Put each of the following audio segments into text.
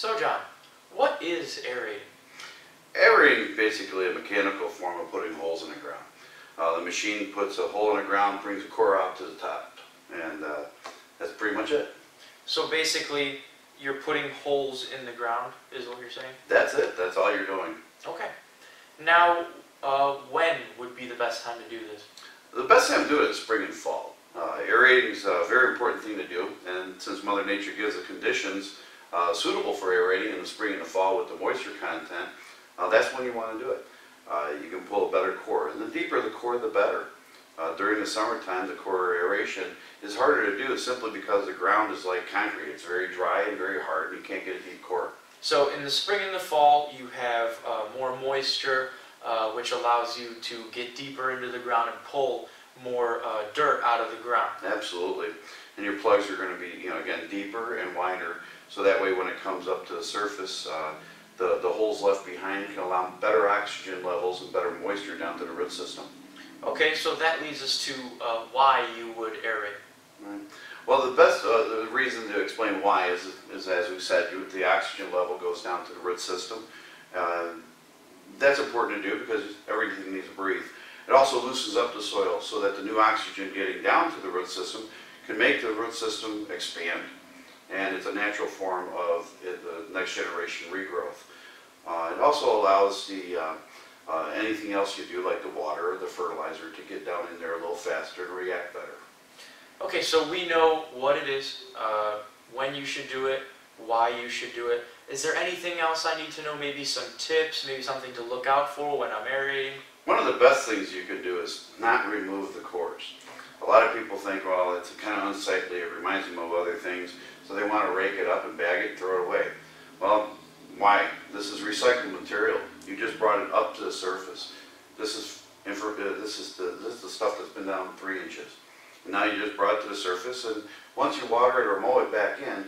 So John, what is aerating? Aerating is basically a mechanical form of putting holes in the ground. The machine puts a hole in the ground, brings the core out to the top, and that's pretty much it. So basically, you're putting holes in the ground, is what you're saying? That's it. That's all you're doing. Okay. Now, when would be the best time to do this? The best time to do it is spring and fall. Aerating is a very important thing to do, and since Mother Nature gives the conditions suitable for aerating in the spring and the fall with the moisture content, that's when you want to do it. You can pull a better core, and the deeper the core, the better. During the summertime, the core aeration is harder to do simply because the ground is like concrete. It's very dry and very hard, and you can't get a deep core. So in the spring and the fall, you have more moisture, which allows you to get deeper into the ground and pull more dirt out of the ground. Absolutely. And your plugs are going to be, again, deeper and wider, so that way when it comes up to the surface, the holes left behind can allow better oxygen levels and better moisture down to the root system. Okay, so that leads us to why you would aerate. Right. Well, the best the reason to explain why is as we said, the oxygen level goes down to the root system. That's important to do because everything needs to breathe. It also loosens up the soil so that the new oxygen getting down to the root system can make the root system expand. And it's a natural form of the next generation regrowth. It also allows the anything else you do, like the water or the fertilizer, to get down in there a little faster and react better. Okay, so we know what it is, when you should do it, why you should do it. Is there anything else I need to know? Maybe some tips, maybe something to look out for when I'm aerating? One of the best things you can do is not remove the cores. A lot of people think, well, it's kind of unsightly, it reminds them of other things, so they want to rake it up and bag it and throw it away. Well, why? This is recycled material. You just brought it up to the surface. This is the stuff that's been down 3 inches. And now you just brought it to the surface, and once you water it or mow it back in,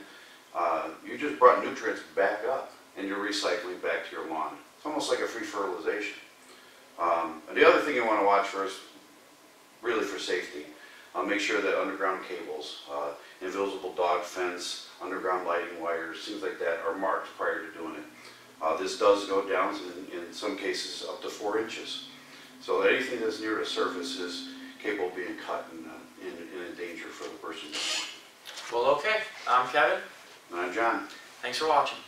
you just brought nutrients back up, and you're recycling back to your lawn. It's almost like a free fertilization. And the other thing you want to watch for is really for safety. Make sure that underground cables, invisible dog fence, underground lighting wires, things like that are marked prior to doing it. This does go down in some cases up to 4 inches. So anything that's near the surface is capable of being cut and in danger for the person. Well, okay. I'm Kevin. And I'm John. Thanks for watching.